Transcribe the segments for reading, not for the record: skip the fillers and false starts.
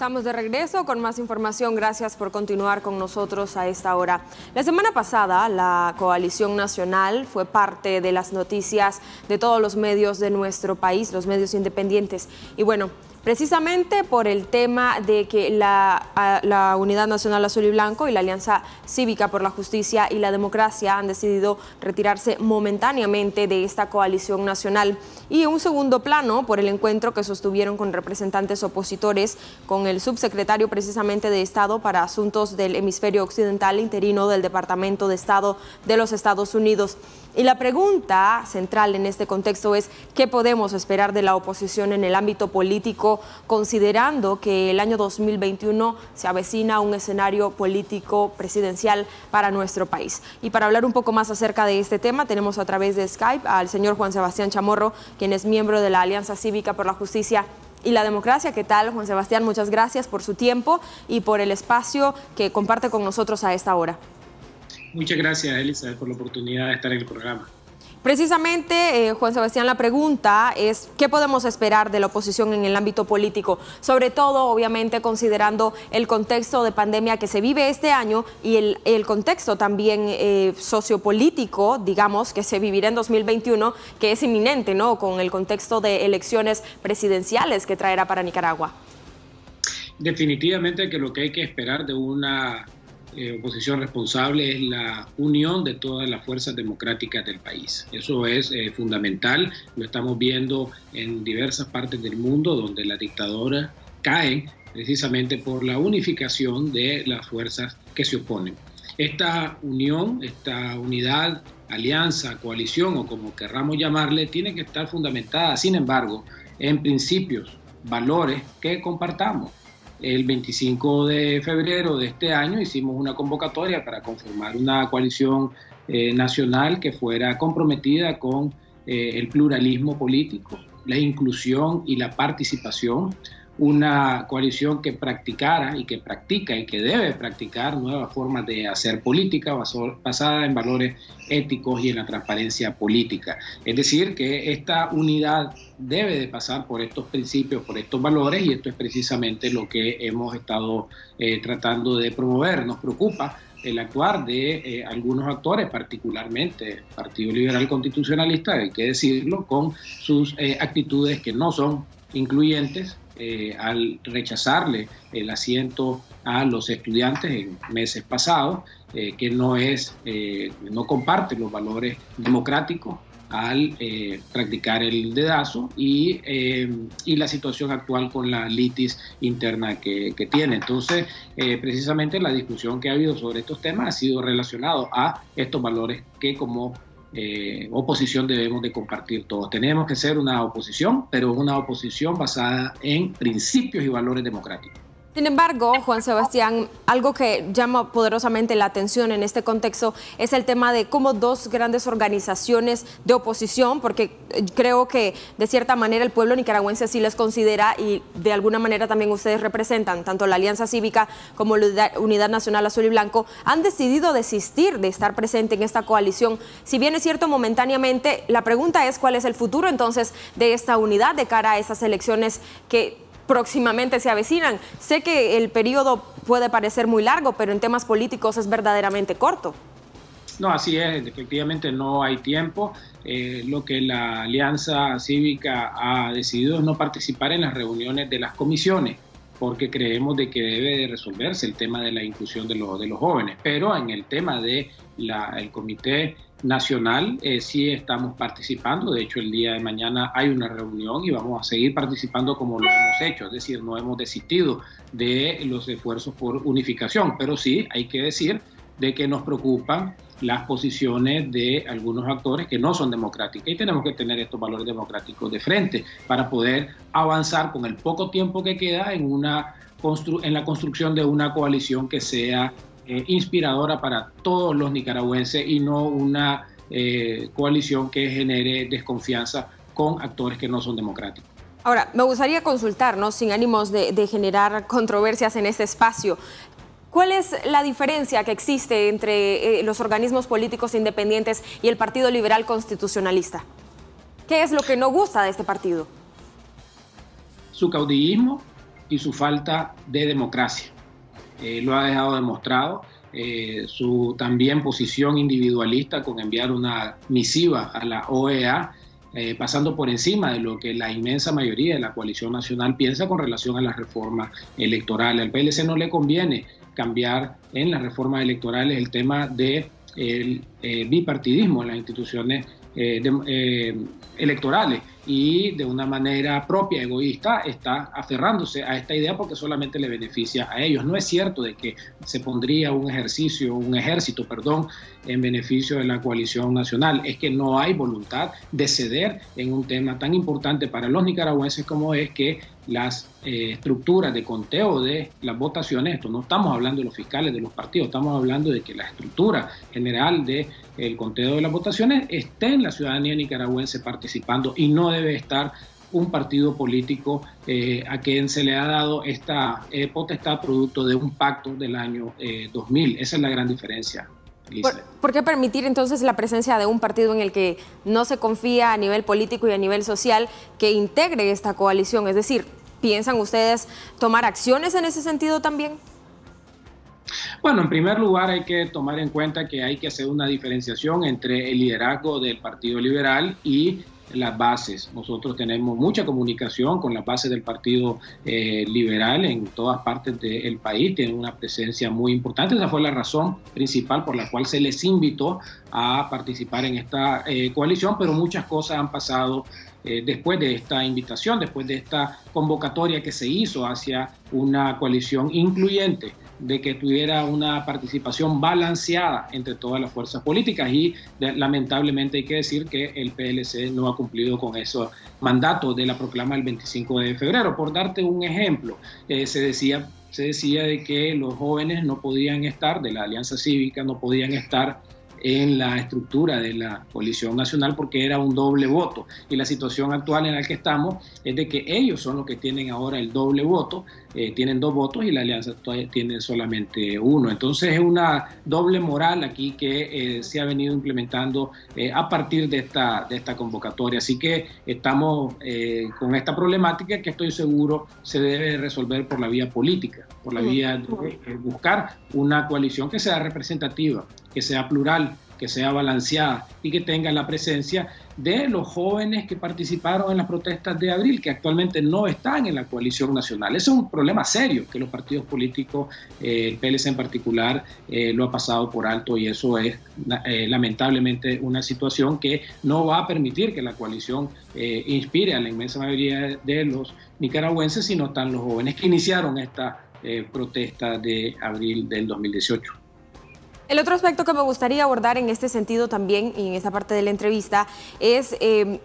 estamos de regreso con más información. Gracias por continuar con nosotros a esta hora. La semana pasada, la Coalición Nacional fue parte de las noticias de todos los medios de nuestro país, los medios independientes. Y bueno, precisamente por el tema de que la Unidad Nacional Azul y Blanco y la Alianza Cívica por la Justicia y la Democracia han decidido retirarse momentáneamente de esta coalición nacional, y un segundo plano por el encuentro que sostuvieron con representantes opositores con el subsecretario precisamente de Estado para Asuntos del Hemisferio Occidental interino del Departamento de Estado de los Estados Unidos. Y la pregunta central en este contexto es ¿qué podemos esperar de la oposición en el ámbito político, considerando que el año 2021 se avecina un escenario político presidencial para nuestro país? Y para hablar un poco más acerca de este tema tenemos a través de Skype al señor Juan Sebastián Chamorro, quien es miembro de la Alianza Cívica por la Justicia y la Democracia. ¿Qué tal, Juan Sebastián? Muchas gracias por su tiempo y por el espacio que comparte con nosotros a esta hora. Muchas gracias, Elizabeth, por la oportunidad de estar en el programa. Precisamente, Juan Sebastián, la pregunta es ¿qué podemos esperar de la oposición en el ámbito político? Sobre todo, obviamente, considerando el contexto de pandemia que se vive este año y el contexto también sociopolítico, digamos, que se vivirá en 2021, que es inminente, ¿no?, con el contexto de elecciones presidenciales que traerá para Nicaragua. Definitivamente que lo que hay que esperar de una oposición responsable es la unión de todas las fuerzas democráticas del país. Eso es fundamental. Lo estamos viendo en diversas partes del mundo donde las dictaduras caen precisamente por la unificación de las fuerzas que se oponen. Esta unión, esta unidad, alianza, coalición o como querramos llamarle, tiene que estar fundamentada, sin embargo, en principios, valores que compartamos. El 25 de febrero de este año hicimos una convocatoria para conformar una coalición nacional que fuera comprometida con el pluralismo político, la inclusión y la participación, una coalición que practicara y que practica y que debe practicar nuevas formas de hacer política basada en valores éticos y en la transparencia política. Es decir, que esta unidad debe de pasar por estos principios, por estos valores, y esto es precisamente lo que hemos estado tratando de promover. Nos preocupa el actuar de algunos actores, particularmente el Partido Liberal Constitucionalista, hay que decirlo, con sus actitudes que no son incluyentes, al rechazarle el asiento a los estudiantes en meses pasados, que no comparte los valores democráticos al practicar el dedazo y la situación actual con la litis interna que tiene. Entonces, precisamente la discusión que ha habido sobre estos temas ha sido relacionado a estos valores que como oposición debemos de compartir todos. Tenemos que ser una oposición, pero una oposición basada en principios y valores democráticos. Sin embargo, Juan Sebastián, algo que llama poderosamente la atención en este contexto es el tema de cómo dos grandes organizaciones de oposición, porque creo que de cierta manera el pueblo nicaragüense sí les considera y de alguna manera también ustedes representan, tanto la Alianza Cívica como la Unidad Nacional Azul y Blanco, han decidido desistir de estar presente en esta coalición. Si bien es cierto momentáneamente, la pregunta es cuál es el futuro entonces de esta unidad de cara a esas elecciones que próximamente se avecinan. Sé que el periodo puede parecer muy largo, pero en temas políticos es verdaderamente corto. No, así es, efectivamente no hay tiempo. Lo que la Alianza Cívica ha decidido es no participar en las reuniones de las comisiones, porque creemos de que debe de resolverse el tema de la inclusión de los jóvenes. Pero en el tema de el Comité Nacional sí estamos participando. De hecho, el día de mañana hay una reunión y vamos a seguir participando como lo hemos hecho, es decir, no hemos desistido de los esfuerzos por unificación, pero sí hay que decir de que nos preocupan las posiciones de algunos actores que no son democráticos, y tenemos que tener estos valores democráticos de frente para poder avanzar con el poco tiempo que queda en la construcción de una coalición que sea inspiradora para todos los nicaragüenses y no una coalición que genere desconfianza con actores que no son democráticos. Ahora, me gustaría consultarnos, sin ánimos de generar controversias en este espacio, ¿cuál es la diferencia que existe entre los organismos políticos independientes y el Partido Liberal Constitucionalista? ¿Qué es lo que no gusta de este partido? Su caudillismo, y su falta de democracia. Lo ha dejado demostrado. Su también posición individualista con enviar una misiva a la OEA, pasando por encima de lo que la inmensa mayoría de la Coalición Nacional piensa con relación a las reformas electorales. Al PLC no le conviene cambiar en las reformas electorales el tema del bipartidismo en las instituciones electorales, y de una manera propia, egoísta, está aferrándose a esta idea porque solamente le beneficia a ellos. No es cierto de que se pondría un ejército, en beneficio de la Coalición Nacional. Es que no hay voluntad de ceder en un tema tan importante para los nicaragüenses como es que las estructuras de conteo de las votaciones, esto no estamos hablando de los fiscales de los partidos, estamos hablando de que la estructura general del conteo de las votaciones esté en la ciudadanía nicaragüense participando, y no debe estar un partido político a quien se le ha dado esta potestad producto de un pacto del año 2000. Esa es la gran diferencia. ¿Por qué permitir entonces la presencia de un partido en el que no se confía a nivel político y a nivel social que integre esta coalición? Es decir, ¿piensan ustedes tomar acciones en ese sentido también? Bueno, en primer lugar hay que tomar en cuenta que hay que hacer una diferenciación entre el liderazgo del Partido Liberal y las bases. Nosotros tenemos mucha comunicación con las bases del Partido Liberal en todas partes del país, tienen una presencia muy importante. Esa fue la razón principal por la cual se les invitó a participar en esta coalición, pero muchas cosas han pasado después de esta invitación, después de esta convocatoria que se hizo hacia una coalición incluyente, de que tuviera una participación balanceada entre todas las fuerzas políticas, y lamentablemente hay que decir que el PLC no ha cumplido con esos mandatos de la proclama del 25 de febrero. Por darte un ejemplo, se decía de que los jóvenes no podían estar, de la Alianza Cívica, no podían estar en la estructura de la Coalición Nacional porque era un doble voto, y la situación actual en la que estamos es de que ellos son los que tienen ahora el doble voto, tienen dos votos y la Alianza tiene solamente uno. Entonces es una doble moral aquí que se ha venido implementando a partir de esta convocatoria, así que estamos con esta problemática que estoy seguro se debe resolver por la vía política, por la vía de buscar una coalición que sea representativa, que sea plural, que sea balanceada y que tenga la presencia de los jóvenes que participaron en las protestas de abril, que actualmente no están en la coalición nacional. Ese es un problema serio que los partidos políticos, el PLC en particular, lo ha pasado por alto, y eso es lamentablemente una situación que no va a permitir que la coalición inspire a la inmensa mayoría de los nicaragüenses, sino tan los jóvenes que iniciaron esta protesta de abril del 2018. El otro aspecto que me gustaría abordar en este sentido también, y en esta parte de la entrevista, es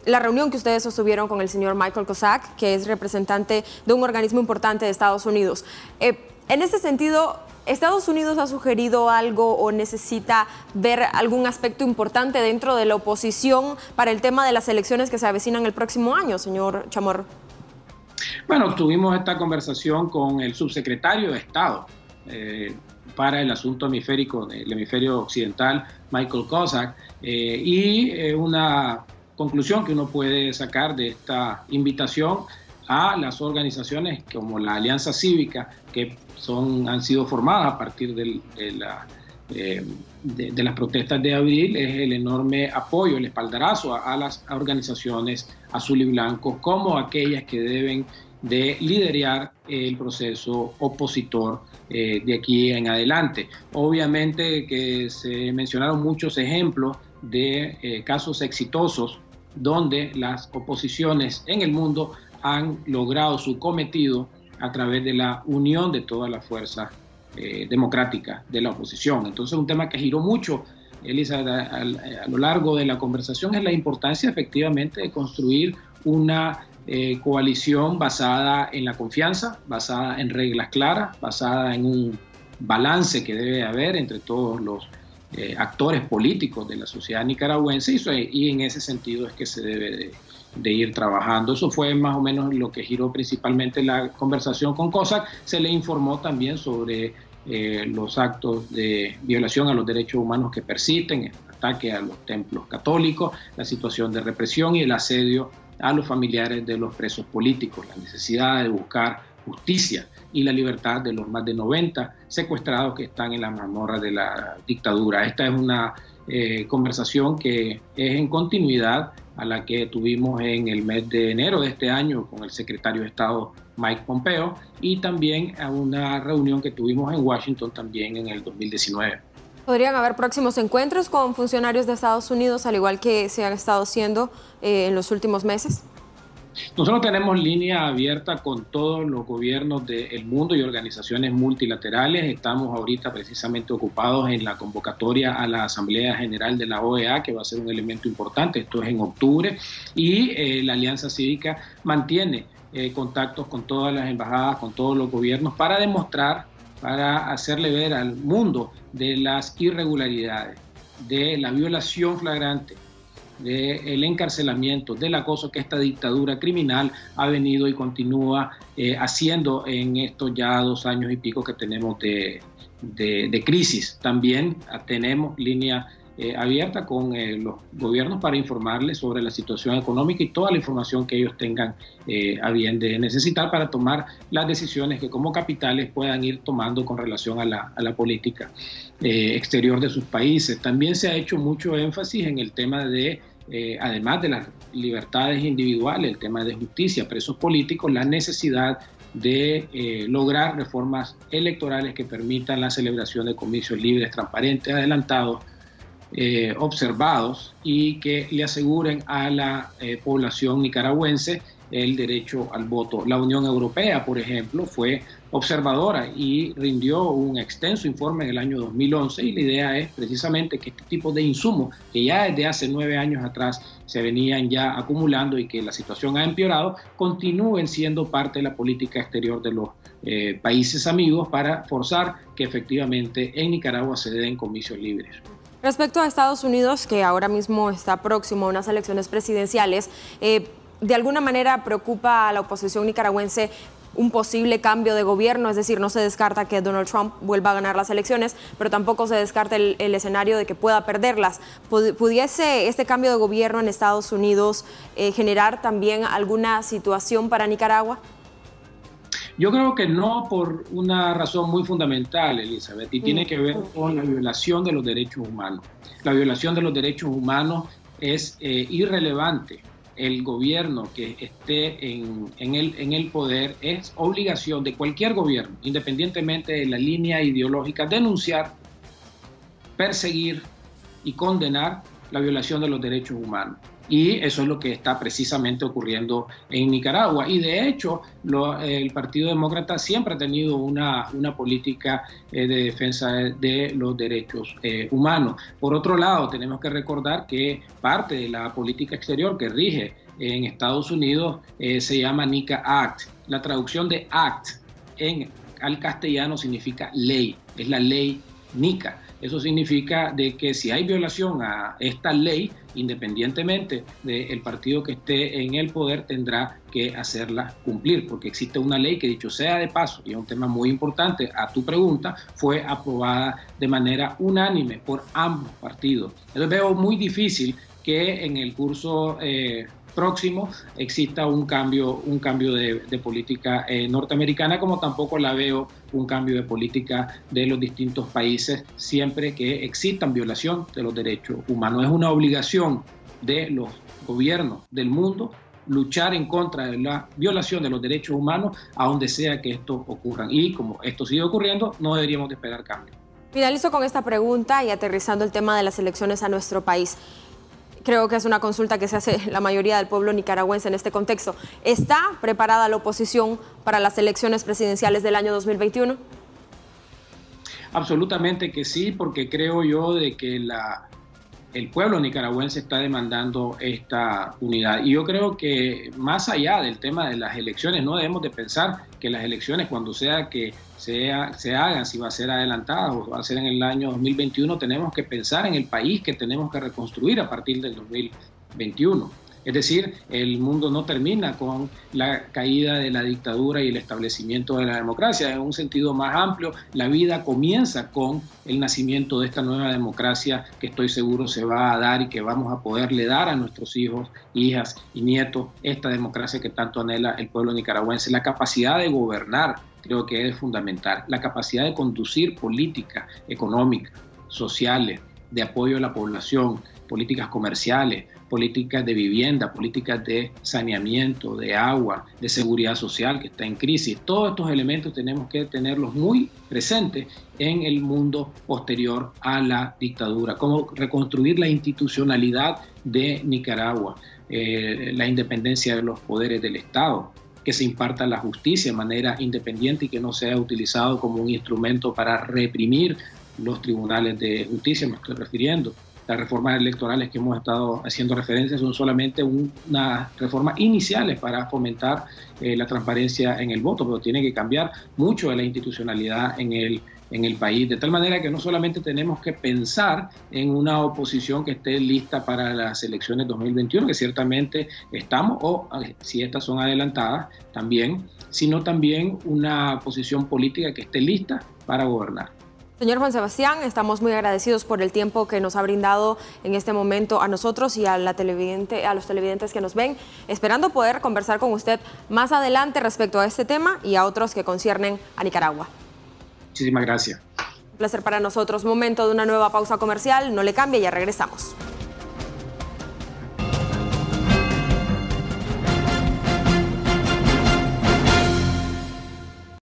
la reunión que ustedes sostuvieron con el señor Michael Kozak, que es representante de un organismo importante de Estados Unidos. En este sentido, ¿Estados Unidos ha sugerido algo o necesita ver algún aspecto importante dentro de la oposición para el tema de las elecciones que se avecinan el próximo año, señor Chamorro? Bueno, tuvimos esta conversación con el subsecretario de Estado para el asunto hemisférico, del hemisferio occidental, Michael Kozak, y una conclusión que uno puede sacar de esta invitación a las organizaciones como la Alianza Cívica, que han sido formadas a partir de las protestas de abril, es el enorme apoyo, el espaldarazo a las organizaciones azul y blanco como aquellas que deben de liderar el proceso opositor de aquí en adelante. Obviamente que se mencionaron muchos ejemplos de casos exitosos donde las oposiciones en el mundo han logrado su cometido a través de la unión de todas las fuerzas democráticas de la oposición. Entonces, un tema que giró mucho, Elisa, a lo largo de la conversación, es la importancia efectivamente de construir una coalición basada en la confianza, basada en reglas claras, basada en un balance que debe haber entre todos los actores políticos de la sociedad nicaragüense, y en ese sentido es que se debe de ir trabajando. Eso fue más o menos lo que giró principalmente la conversación con Kozak. Se le informó también sobre los actos de violación a los derechos humanos que persisten, el ataque a los templos católicos, la situación de represión y el asedio a los familiares de los presos políticos, la necesidad de buscar justicia y la libertad de los más de 90 secuestrados que están en la mazmorra de la dictadura. Esta es una conversación que es en continuidad a la que tuvimos en el mes de enero de este año con el secretario de Estado Mike Pompeo y también a una reunión que tuvimos en Washington también en el 2019. ¿Podrían haber próximos encuentros con funcionarios de Estados Unidos, al igual que se han estado haciendo en los últimos meses? Nosotros tenemos línea abierta con todos los gobiernos del mundo y organizaciones multilaterales. Estamos ahorita precisamente ocupados en la convocatoria a la Asamblea General de la OEA, que va a ser un elemento importante. Esto es en octubre, y la Alianza Cívica mantiene contactos con todas las embajadas, con todos los gobiernos, para demostrar, para hacerle ver al mundo de las irregularidades, de la violación flagrante, del encarcelamiento, del acoso que esta dictadura criminal ha venido y continúa haciendo en estos ya 2 años y pico que tenemos de crisis. También tenemos línea abierta con los gobiernos para informarles sobre la situación económica y toda la información que ellos tengan a bien de necesitar para tomar las decisiones que como capitales puedan ir tomando con relación a la política exterior de sus países. También se ha hecho mucho énfasis en el tema de, además de las libertades individuales, el tema de justicia, presos políticos, la necesidad de lograr reformas electorales que permitan la celebración de comicios libres, transparentes, adelantados, observados, y que le aseguren a la población nicaragüense el derecho al voto. La Unión Europea, por ejemplo, fue observadora y rindió un extenso informe en el año 2011, y la idea es precisamente que este tipo de insumos, que ya desde hace 9 años atrás se venían ya acumulando y que la situación ha empeorado, continúen siendo parte de la política exterior de los países amigos para forzar que efectivamente en Nicaragua se den comicios libres. Respecto a Estados Unidos, que ahora mismo está próximo a unas elecciones presidenciales, ¿de alguna manera preocupa a la oposición nicaragüense un posible cambio de gobierno? Es decir, no se descarta que Donald Trump vuelva a ganar las elecciones, pero tampoco se descarta el escenario de que pueda perderlas. ¿Pudiese este cambio de gobierno en Estados Unidos generar también alguna situación para Nicaragua? Yo creo que no, por una razón muy fundamental, Elizabeth, y tiene que ver con la violación de los derechos humanos. La violación de los derechos humanos es irrelevante. El gobierno que esté en el poder, es obligación de cualquier gobierno, independientemente de la línea ideológica, denunciar, perseguir y condenar la violación de los derechos humanos. Y eso es lo que está precisamente ocurriendo en Nicaragua. Y de hecho, el Partido Demócrata siempre ha tenido una política de defensa de los derechos humanos. Por otro lado, tenemos que recordar que parte de la política exterior que rige en Estados Unidos se llama NICA Act. La traducción de Act al castellano significa ley, es la ley NICA. Eso significa de que si hay violación a esta ley, independientemente del partido que esté en el poder, tendrá que hacerla cumplir, porque existe una ley que, dicho sea de paso, y es un tema muy importante a tu pregunta, fue aprobada de manera unánime por ambos partidos. Entonces veo muy difícil que en el curso próximo exista un cambio de política norteamericana, como tampoco la veo un cambio de política de los distintos países siempre que existan violación de los derechos humanos. Es una obligación de los gobiernos del mundo luchar en contra de la violación de los derechos humanos a donde sea que esto ocurra. Y como esto sigue ocurriendo, no deberíamos de esperar cambios. Finalizo con esta pregunta y aterrizando el tema de las elecciones a nuestro país. Creo que es una consulta que se hace la mayoría del pueblo nicaragüense en este contexto. ¿Está preparada la oposición para las elecciones presidenciales del año 2021? Absolutamente que sí, porque creo yo de que el pueblo nicaragüense está demandando esta unidad. Y yo creo que más allá del tema de las elecciones, no debemos de pensar que las elecciones, cuando sea que se hagan, si va a ser adelantada o va a ser en el año 2021, tenemos que pensar en el país que tenemos que reconstruir a partir del 2021. Es decir, el mundo no termina con la caída de la dictadura y el establecimiento de la democracia. En un sentido más amplio, la vida comienza con el nacimiento de esta nueva democracia que estoy seguro se va a dar y que vamos a poderle dar a nuestros hijos, hijas y nietos, esta democracia que tanto anhela el pueblo nicaragüense. La capacidad de gobernar creo que es fundamental, la capacidad de conducir políticas económicas, sociales, de apoyo a la población, políticas comerciales, políticas de vivienda, políticas de saneamiento, de agua, de seguridad social que está en crisis. Todos estos elementos tenemos que tenerlos muy presentes en el mundo posterior a la dictadura. Cómo reconstruir la institucionalidad de Nicaragua, la independencia de los poderes del Estado, que se imparta la justicia de manera independiente y que no sea utilizado como un instrumento para reprimir los tribunales de justicia, me estoy refiriendo. Las reformas electorales que hemos estado haciendo referencia son solamente unas reformas iniciales para fomentar la transparencia en el voto, pero tiene que cambiar mucho de la institucionalidad en el país, de tal manera que no solamente tenemos que pensar en una oposición que esté lista para las elecciones 2021, que ciertamente estamos, o si estas son adelantadas también, sino también una posición política que esté lista para gobernar. Señor Juan Sebastián, estamos muy agradecidos por el tiempo que nos ha brindado en este momento a nosotros y a los televidentes que nos ven, esperando poder conversar con usted más adelante respecto a este tema y a otros que conciernen a Nicaragua. Muchísimas gracias. Un placer para nosotros. Momento de una nueva pausa comercial. No le cambie, ya regresamos.